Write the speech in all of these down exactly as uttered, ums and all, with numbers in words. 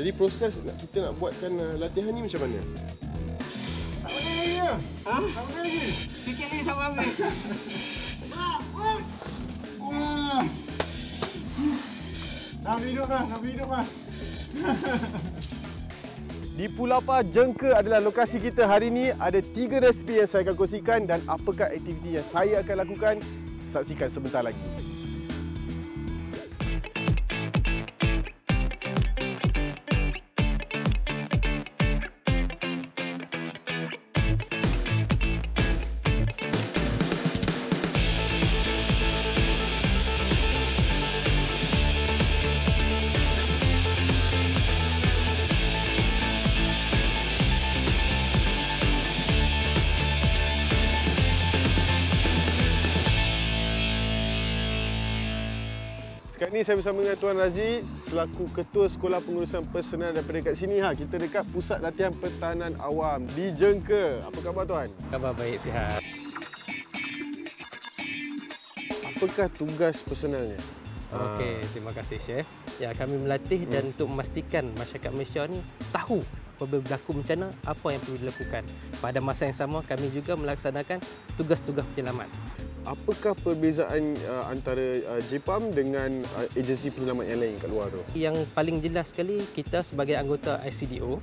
Jadi proses kita nak buatkan latihan ni macam mana? Tak boleh lagi lah. Ha? Tak boleh lagi. Sikit lagi tak boleh lagi. Wah! Dah hidup lah, dah hidup lah. Di Pulau Pa Jengke adalah lokasi kita hari ini. Ada tiga resipi yang saya akan kongsikan dan apakah aktiviti yang saya akan lakukan, saksikan sebentar lagi. Sekarang ini saya bersama dengan Tuan Razif selaku Ketua Sekolah Pengurusan Personal daripada dekat sini. Ha, kita dekat Pusat Latihan Pertahanan Awam di Jengke. Apa khabar Tuan? Khabar baik, sihat. Apakah tugas personalnya? Okey, terima kasih Chef. Ya, kami melatih hmm. dan untuk memastikan masyarakat Malaysia ni tahu apabila berlaku bencana apa yang perlu dilakukan. Pada masa yang sama kami juga melaksanakan tugas-tugas penyelamat. Apakah perbezaan uh, antara uh, JEPAM dengan uh, agensi penyelamat yang lain kat luar tu? Yang paling jelas sekali, kita sebagai anggota I C D O,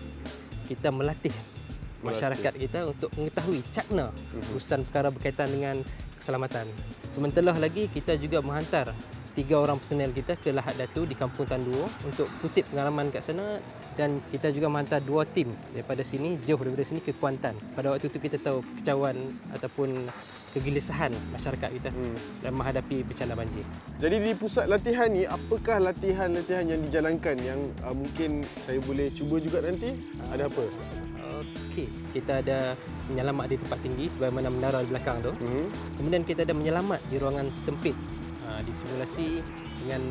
kita melatih, melatih. masyarakat kita untuk mengetahui cakna uh-huh. urusan perkara berkaitan dengan keselamatan. Sementara lagi, kita juga menghantar tiga orang personel kita ke Lahad Datu di Kampung Tanduo untuk kutip pengalaman kat sana. Dan kita juga menghantar dua tim daripada sini, jauh daripada sini ke Kuantan. Pada waktu itu kita tahu kekecauan ataupun kegelisahan masyarakat kita hmm. dalam menghadapi bencana banjir. Jadi di pusat latihan ni, apakah latihan-latihan yang dijalankan yang uh, mungkin saya boleh cuba juga nanti? Uh, ada apa? Okey, kita ada menyelamat di tempat tinggi sebagaimana menara di belakang tu. Hmm. Kemudian kita ada menyelamat di ruangan sempit. Uh, disimulasi dengan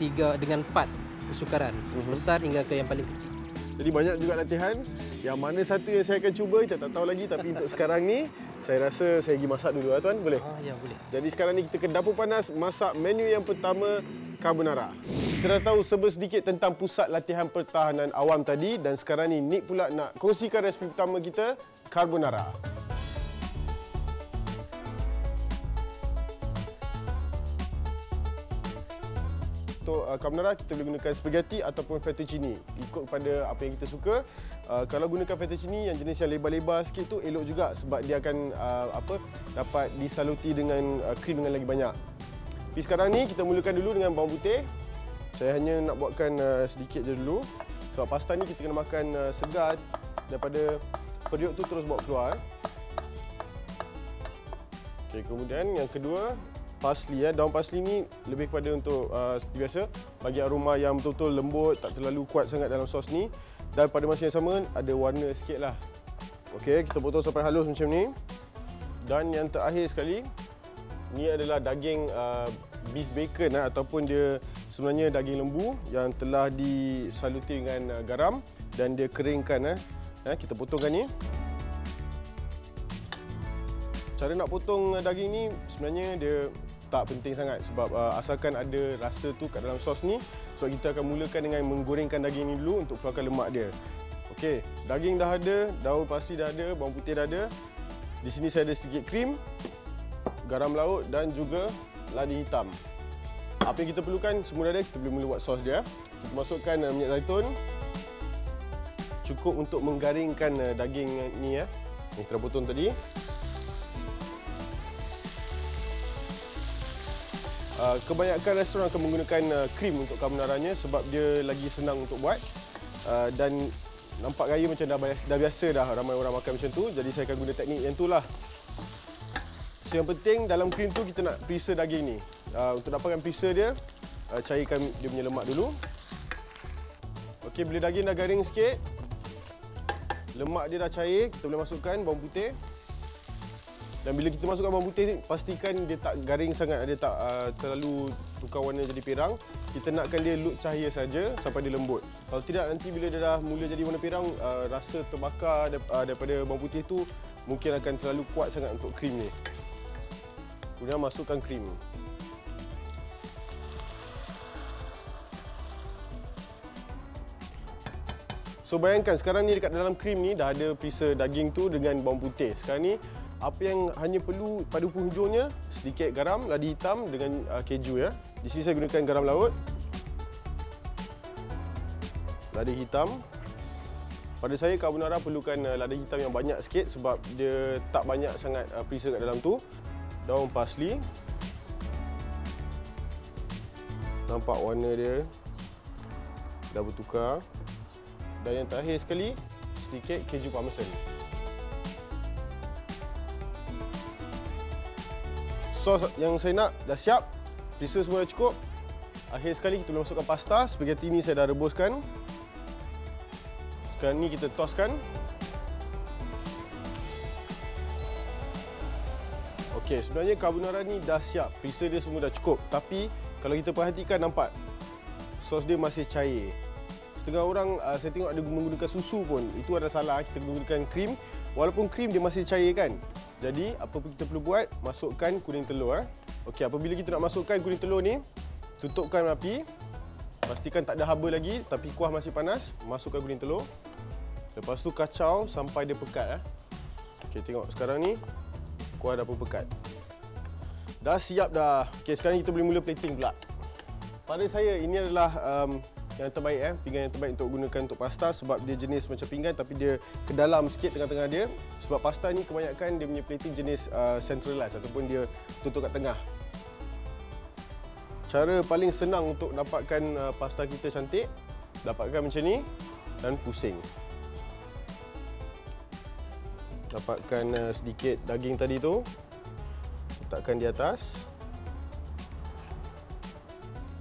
tiga dengan empat kesukaran, hmm. besar hingga ke yang paling kecil. Jadi banyak juga latihan. Yang mana satu yang saya akan cuba, kita tak tahu lagi. Tapi untuk sekarang ni, saya rasa saya pergi masak dulu lah Tuan. Boleh? Ah, ya, boleh. Jadi sekarang ni kita ke Dapur Panas masak menu yang pertama, Carbonara. Kita dah tahu sebesedikit tentang Pusat Latihan Pertahanan Awam tadi. Dan sekarang ni Nick pula nak kongsikan resipi pertama kita, Carbonara. Untuk carbonara, kita boleh gunakan spaghetti ataupun fettuccine. Ikut kepada apa yang kita suka. Uh, kalau gunakan fettuccine yang jenis yang lebar-lebar sikit tu elok juga sebab dia akan uh, apa dapat disaluti dengan uh, krim dengan lagi banyak. Tapi sekarang ni kita mulakan dulu dengan bawang putih. Saya hanya nak buatkan uh, sedikit je dulu. Sebab pasta ni kita kena makan uh, segar daripada periuk tu terus bawa keluar. Okey, kemudian yang kedua, parsley. Ya. Daun parsley ni lebih kepada untuk uh, seperti biasa bagi aroma yang betul-betul lembut, tak terlalu kuat sangat dalam sos ni. Dan pada masa yang sama ada warna sikitlah. Okey, kita potong sampai halus macam ni. Dan yang terakhir sekali, ni adalah daging uh, beef bacon uh, ataupun dia sebenarnya daging lembu yang telah disaluti dengan uh, garam dan dia keringkan. Uh. Uh, kita potongkan ni. Cara nak potong uh, daging ni sebenarnya dia tak penting sangat sebab uh, asalkan ada rasa tu kat dalam sos ni. Sebab kita akan mulakan dengan menggorengkan daging ni dulu untuk keluarkan lemak dia. Okey, daging dah ada, daun parsley dah ada, bawang putih dah ada. Di sini saya ada sedikit krim, garam laut dan juga lada hitam. Apa yang kita perlukan semua dah ada, kita boleh mula buat sos dia. Kita masukkan uh, minyak zaitun. Cukup untuk menggaringkan uh, daging ni ya. Ni kita potong tadi. Kebanyakan restoran akan menggunakan krim untuk carbonaranya sebab dia lagi senang untuk buat dan nampak gaya macam dah biasa dah, biasa dah ramai orang makan macam tu. Jadi saya akan guna teknik yang tu lah. So yang penting dalam krim tu kita nak perisa daging ni. Untuk dapatkan perisa dia, cairkan dia punya lemak dulu. Okey, bila daging dah garing sikit, lemak dia dah cair, kita boleh masukkan bawang putih. Dan bila kita masukkan bawang putih ni, pastikan dia tak garing sangat, dia tak uh, terlalu tukar warna jadi pirang. Kita nakkan dia look cahaya saja sampai dia lembut. Kalau tidak, nanti bila dia dah mula jadi warna pirang, uh, rasa terbakar uh, daripada bawang putih tu mungkin akan terlalu kuat sangat untuk krim ni. Kemudian masukkan krim. So bayangkan sekarang ni dekat dalam krim ni dah ada perisa daging tu dengan bawang putih. Sekarang ni apa yang hanya perlu pada penghujungnya sedikit garam, lada hitam dengan uh, keju ya. Di sini saya gunakan garam laut, lada hitam. Pada saya carbonara perlukan uh, lada hitam yang banyak sikit sebab dia tak banyak sangat uh, perisa kat dalam tu. Daun parsley. Nampak warna dia dah bertukar. Dan yang terakhir sekali, sedikit keju parmesan. Sos yang saya nak dah siap. Perisa semua dah cukup. Akhir sekali, kita boleh masukkan pasta. Spaghetti ni saya dah rebuskan. Sekarang ni kita toskan. Okey, sebenarnya carbonara ni dah siap. Perisa dia semua dah cukup. Tapi kalau kita perhatikan, nampak sos dia masih cair. Setengah orang saya tengok ada menggunakan susu pun. Itu adalah salah. Kita menggunakan krim. Walaupun krim dia masih cair kan. Jadi apa kita perlu buat? Masukkan kuning telur. Okey, apabila kita nak masukkan kuning telur ni, tutupkan api. Pastikan tak ada haba lagi tapi kuah masih panas. Masukkan kuning telur. Lepas tu kacau sampai dia pekat. Okey, tengok sekarang ni kuah dah pun pekat. Dah siap dah. Okey, sekarang kita boleh mula plating pula. Pada saya ini adalah um, yang terbaik, eh, pinggan yang terbaik untuk gunakan untuk pasta sebab dia jenis macam pinggan tapi dia ke dalam sikit tengah-tengah dia. Sebab pasta ni kebanyakan dia punya plating jenis uh, centralized ataupun dia tutup kat tengah. Cara paling senang untuk dapatkan uh, pasta kita cantik, dapatkan macam ni dan pusing. Dapatkan uh, sedikit daging tadi tu, letakkan di atas.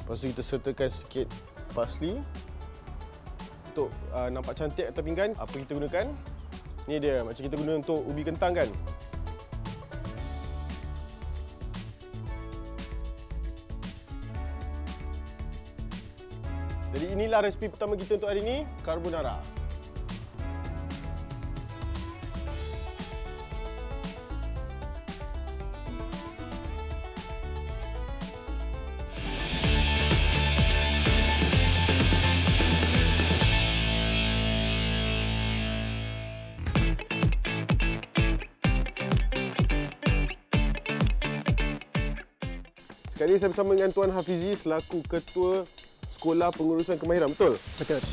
Lepas tu kita sertakan sedikit parsley untuk uh, nampak cantik atas pinggan. Apa kita gunakan? Ni dia, macam kita guna untuk ubi kentang kan. Jadi inilah resipi pertama kita untuk hari ini, carbonara. Sekarang ini saya bersama dengan Tuan Hafizie selaku Ketua Sekolah Pengurusan Kemahiran, betul? Betul.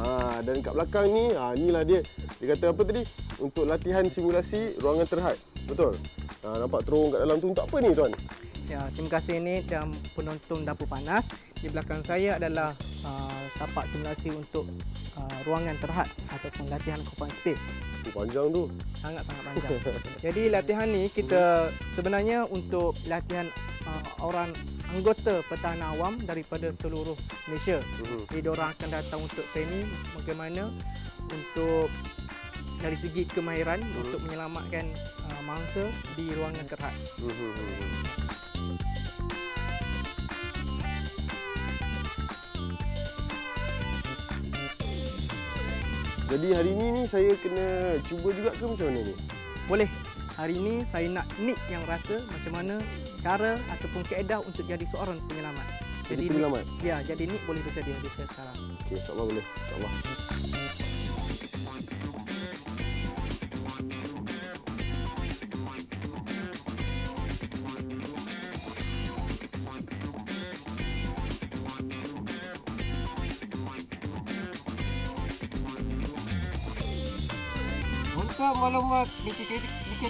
Ha, dan kat belakang ni, ha, inilah dia. Dia kata apa tadi? Untuk latihan simulasi ruangan terhad, betul? Ha, nampak terung kat dalam tu, untuk apa ni Tuan? Ya, terima kasih ini dan penonton Dapur Panas. Di belakang saya adalah uh, tapak simulasi untuk uh, ruangan terhad ataupun latihan open space. Panjang tu. Sangat-sangat panjang. Jadi latihan ni kita sebenarnya untuk latihan uh, orang anggota pertahanan awam daripada seluruh Malaysia. Uh-huh. Jadi diorang akan datang untuk training bagaimana untuk dari segi kemahiran uh-huh. untuk menyelamatkan uh, mangsa di ruangan terhad. Uh-huh. Jadi hari ini ni saya kena cuba juga ke macam mana ni? Boleh. Hari ini saya nak nik yang rasa macam mana cara ataupun kaedah untuk jadi seorang penyelamat. Jadi, jadi penyelamat? Nik, ya, jadi nik boleh bersedia di sekarang. Okey, insya-Allah boleh. Insya-Allah. Maklumat tiga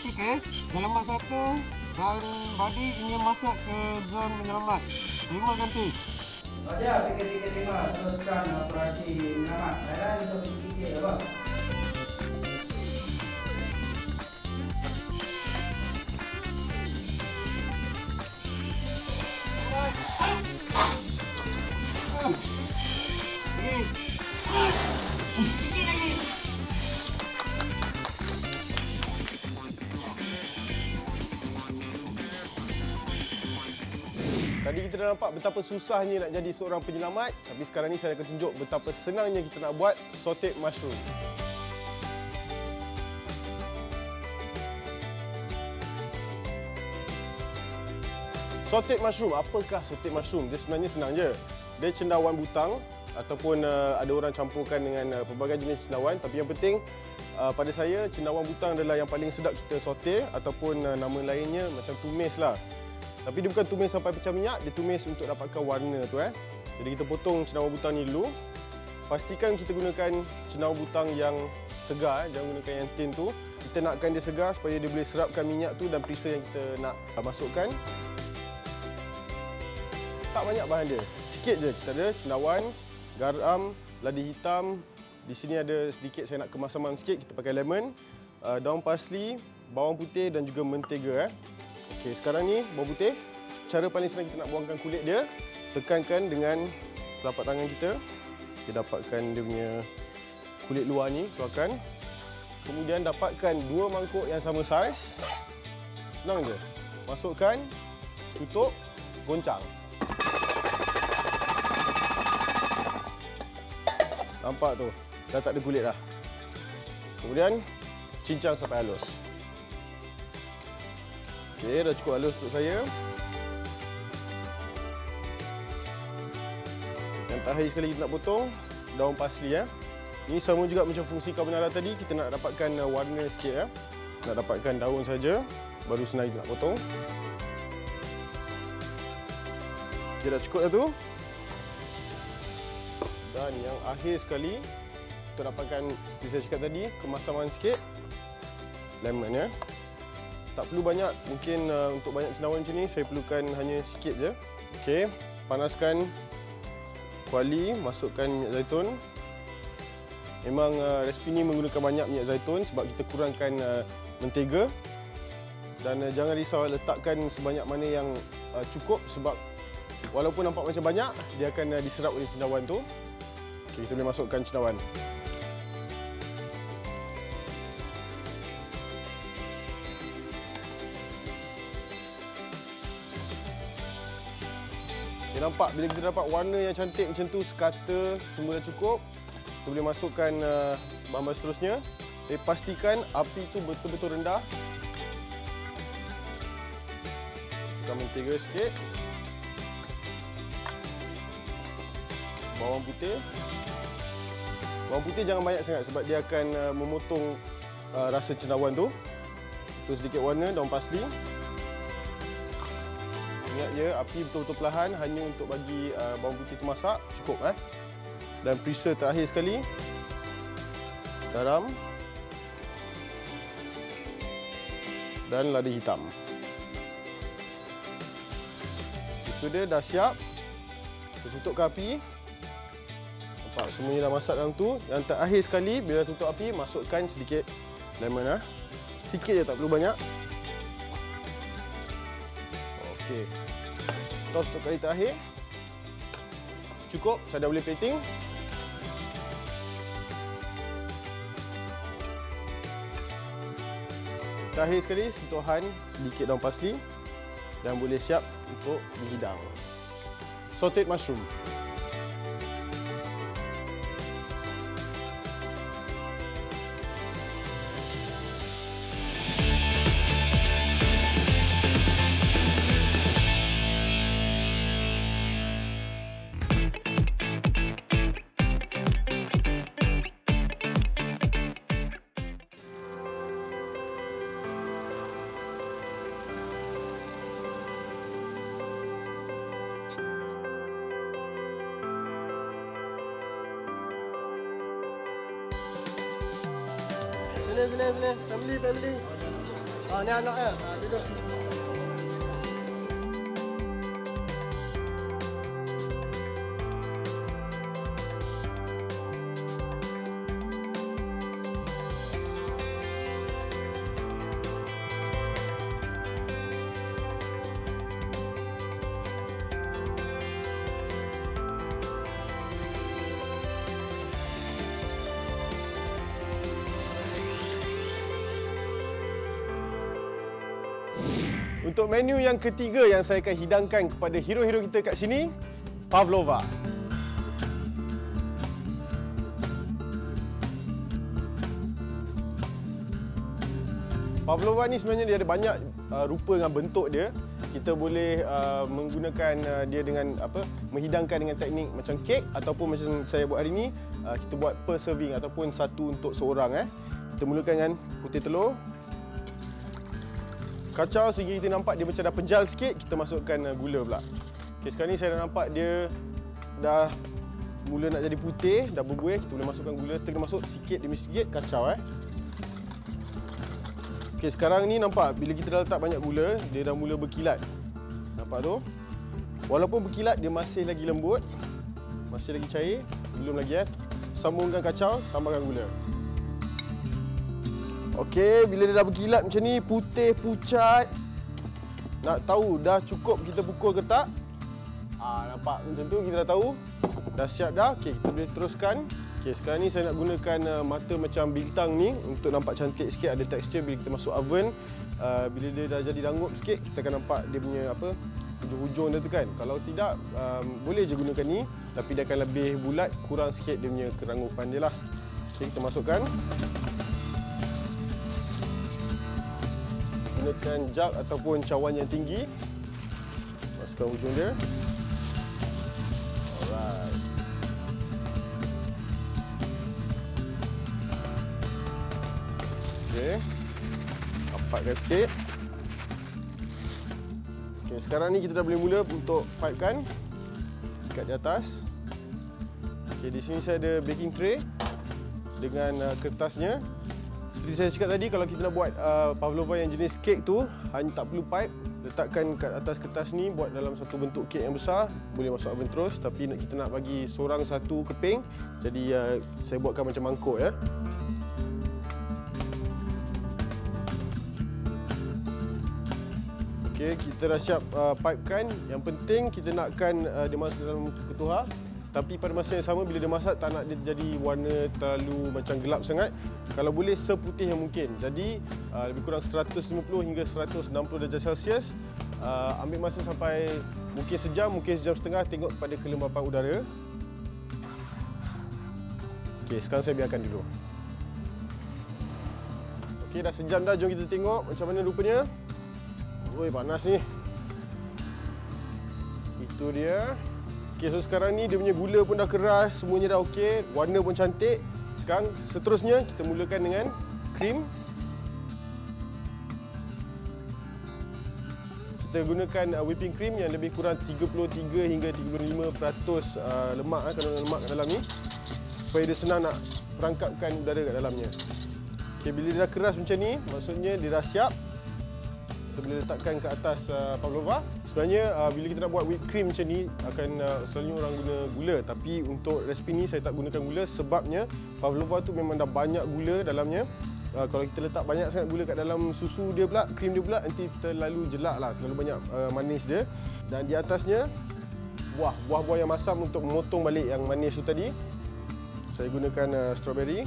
tiga dalam masa satu dan badi ingin masuk ke zon penyelamat. Lima ganti. Saja tiga tiga lima teruskan operasi penyelamat. Saya untuk tiga tiga apa? Tadi kita dah nampak betapa susahnya nak jadi seorang penyelamat, tapi sekarang ni saya akan tunjuk betapa senangnya kita nak buat sauté mushroom. Sauté mushroom, apakah sauté mushroom? Dia sebenarnya senang je. Dia cendawan butang, ataupun uh, ada orang campurkan dengan uh, pelbagai jenis cendawan. Tapi yang penting uh, pada saya, cendawan butang adalah yang paling sedap kita sauté ataupun uh, nama lainnya macam tumis lah. Tapi dia bukan tumis sampai pecah minyak, dia tumis untuk dapatkan warna tu. Eh. Jadi kita potong cendawan butang ni dulu. Pastikan kita gunakan cendawan butang yang segar, eh. Jangan gunakan yang tin tu. Kita nakkan dia segar supaya dia boleh serapkan minyak tu dan perisa yang kita nak masukkan. Tak banyak bahan dia. Sikit je. Kita ada cendawan, garam, lada hitam. Di sini ada sedikit saya nak kemas-kemas sikit. Kita pakai lemon, daun parsley, bawang putih dan juga mentega. Eh. Okey, sekarang ni bawang putih. Cara paling senang kita nak buangkan kulit dia, tekankan dengan telapak tangan kita. Kita dapatkan dia punya kulit luar ni. Keluarkan. Kemudian dapatkan dua mangkuk yang sama saiz. Senang je. Masukkan, tutup, goncang. Nampak tu, dah tak ada kulit dah. Kemudian cincang sampai halus. Okey, dah cukup halus untuk saya. Yang terakhir sekali kita nak potong daun parsley ya. Ini sama juga macam fungsi carbonara tadi, kita nak dapatkan warna sikit. Ya. Nak dapatkan daun saja, baru senang kita nak potong. Okey, dah cukup dah tu. Dan yang akhir sekali, kita dapatkan seperti saya cakap tadi, kemasaman sikit. Lemon ya. Tak perlu banyak, mungkin uh, untuk banyak cendawan macam ni, saya perlukan hanya sikit je. Okey, panaskan kuali, masukkan minyak zaitun. Memang uh, resipi ini menggunakan banyak minyak zaitun sebab kita kurangkan uh, mentega. Dan uh, jangan risau letakkan sebanyak mana yang uh, cukup sebab walaupun nampak macam banyak, dia akan uh, diserap oleh cendawan tu. Okay, kita boleh masukkan cendawan. Okay, nampak bila kita dapat warna yang cantik macam tu, sekata semua dah cukup. Kita boleh masukkan uh, bahan-bahan seterusnya. Tapi pastikan api itu betul-betul rendah. Kita mentega sikit. Bawang putih. Bawang putih jangan banyak sangat sebab dia akan uh, memotong uh, rasa cendawan tu. Itu sedikit warna, daun parsley. Ingat ya, api betul-betul perlahan hanya untuk bagi uh, bawang putih itu masak. Cukup. Eh? Dan perisa terakhir sekali, garam dan lada hitam. Itu dia, dah siap. Kita tutupkan api. Nampak semuanya dah masak dalam tu. Yang terakhir sekali, bila tutup api, masukkan sedikit lemon. Ha? Sikit je, tak perlu banyak. Okey. Tos untuk kali terakhir. Cukup, saya dah boleh plating. Terakhir sekali, sentuhan sedikit daun parsley dan boleh siap untuk dihidang. Sautéed mushroom. Sini, sini, sini. Family, family. Ah, ni anak ya. Ah, duduk. Untuk menu yang ketiga yang saya akan hidangkan kepada hero-hero kita kat sini, Pavlova. Pavlova ni sebenarnya dia ada banyak uh, rupa dengan bentuk dia. Kita boleh uh, menggunakan uh, dia dengan apa, menghidangkan dengan teknik macam kek ataupun macam saya buat hari ini, uh, kita buat per serving ataupun satu untuk seorang eh. Kita mulakan dengan putih telur. Kacau segi kita nampak dia macam dah penjal sikit, kita masukkan uh, gula pula. Okey, sekarang ni saya dah nampak dia dah mula nak jadi putih, dah berbuih, kita boleh masukkan gula, kita kena masuk sikit demi sikit kacau eh. Okey, sekarang ni nampak bila kita dah letak banyak gula, dia dah mula berkilat. Nampak tu? Walaupun berkilat, dia masih lagi lembut. Masih lagi cair, belum lagi eh. Sambungkan kacau, tambahkan gula. Okey, bila dia dah berkilat macam ni, putih pucat. Nak tahu dah cukup kita pukul ke tak? Ah, nampak macam tu kita dah tahu. Dah siap dah. Okey, kita boleh teruskan. Okey, sekarang ni saya nak gunakan mata macam bintang ni untuk nampak cantik sikit, ada tekstur bila kita masuk oven. Uh, bila dia dah jadi dangup sikit, kita akan nampak dia punya apa, hujung-hujung dia tu kan. Kalau tidak, um, boleh je gunakan ni, tapi dia akan lebih bulat, kurang sikit dia punya keranggupan dia lah. Okey, kita masukkan. Gunakan jug ataupun cawan yang tinggi. Masukkan hujung dia. Alright. Okey. Rapatkan sikit. Okey, sekarang ni kita dah boleh mula untuk pipekan dekat di atas. Okey, di sini saya ada baking tray dengan uh, kertasnya. Seperti saya cakap tadi, kalau kita nak buat uh, pavlova yang jenis kek tu, hanya tak perlu pipe. Letakkan kat atas kertas ni, buat dalam satu bentuk kek yang besar, boleh masuk oven terus, tapi kita nak bagi seorang satu keping. Jadi uh, saya buatkan macam mangkuk ya. Okey, kita dah siap uh, pipekan. Yang penting kita nakkan uh, dia masuk dalam ketuhar. Tapi pada masa yang sama bila dia masak tak nak dia jadi warna terlalu macam gelap sangat. Kalau boleh seputih yang mungkin. Jadi uh, lebih kurang seratus lima puluh hingga seratus enam puluh darjah Celsius. Uh, ambil masa sampai mungkin sejam, mungkin sejam setengah, tengok pada kelembapan udara. Okey, sekarang saya biarkan dulu. Okey, dah sejam dah. Jom kita tengok macam mana rupanya. Oi, panas ni. Itu dia. Okey, so sekarang ni dia punya gula pun dah keras, semuanya dah okey, warna pun cantik. Sekarang seterusnya kita mulakan dengan krim. Kita gunakan whipping cream yang lebih kurang tiga puluh tiga hingga tiga puluh lima peratus lemak, kandungan lemak kat dalam ni, supaya dia senang nak perangkapkan udara kat dalamnya. Okey, bila dia dah keras macam ni, maksudnya dia dah siap. Kita boleh letakkan ke atas uh, pavlova. Sebenarnya uh, bila kita nak buat whipped cream macam ni, akan uh, selalunya orang guna gula. Tapi untuk resipi ni saya tak gunakan gula sebabnya pavlova tu memang dah banyak gula dalamnya. Uh, kalau kita letak banyak sangat gula kat dalam susu dia pula, krim dia pula, nanti terlalu jelak lah, terlalu banyak uh, manis dia. Dan di atasnya buah, buah-buah yang masam untuk memotong balik yang manis tu tadi. Saya gunakan uh, strawberry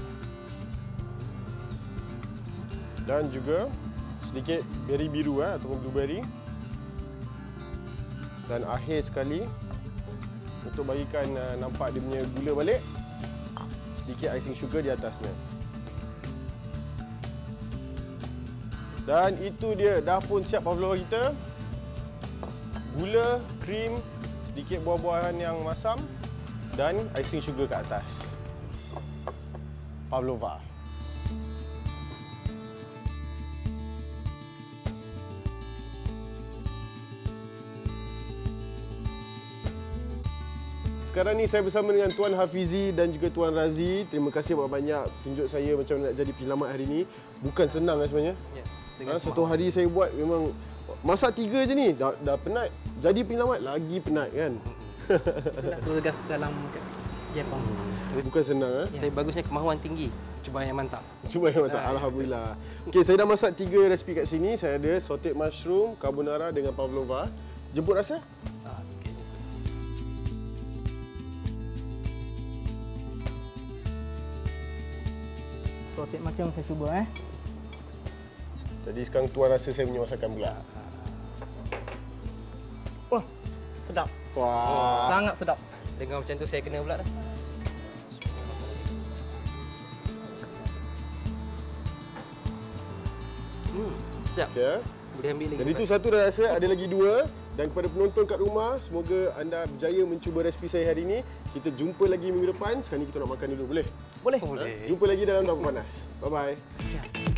dan juga sedikit beri biru eh, ataupun blueberry. Dan akhir sekali untuk bagikan uh, nampak dia punya gula balik, sedikit icing sugar di atasnya. Dan itu dia, dah pun siap pavlova kita. Gula, krim, sedikit buah-buahan yang masam dan icing sugar ke atas. Pavlova. Sekarang ni saya bersama dengan Tuan Hafizie dan juga Tuan Razif. Terima kasih banyak-banyak tunjuk saya macam nak jadi penyelamat hari ini. Bukan senang kan sebenarnya? Ya. Ha, satu hari saya buat memang masak tiga je ni. Dah, dah penat. Jadi penyelamat lagi penat kan? Kita nak bergegas dalam JEPAM. Bukan senang eh? Ya. Saya bagusnya kemahuan tinggi. Cuba yang mantap. Cuba yang mantap. Alhamdulillah. Okey, saya dah masak tiga resipi kat sini. Saya ada sauteed mushroom, carbonara dengan pavlova. Jemput rasa? Sauteed mushroom saya cuba eh. Jadi sekarang Tuan rasa saya punya masakan pula. Wah, sedap. Wah, sangat sedap. Dengan macam tu saya kena pula dah. Hmm, sedap. Okay. Boleh ambil lagi. Jadi itu satu dah rasa, ada lagi dua. Dan kepada penonton kat rumah, semoga anda berjaya mencuba resipi saya hari ini. Kita jumpa lagi minggu depan. Sekarang ni kita nak makan dulu, boleh? Boleh. Ha? Jumpa lagi dalam Dapur Panas. Bye-bye.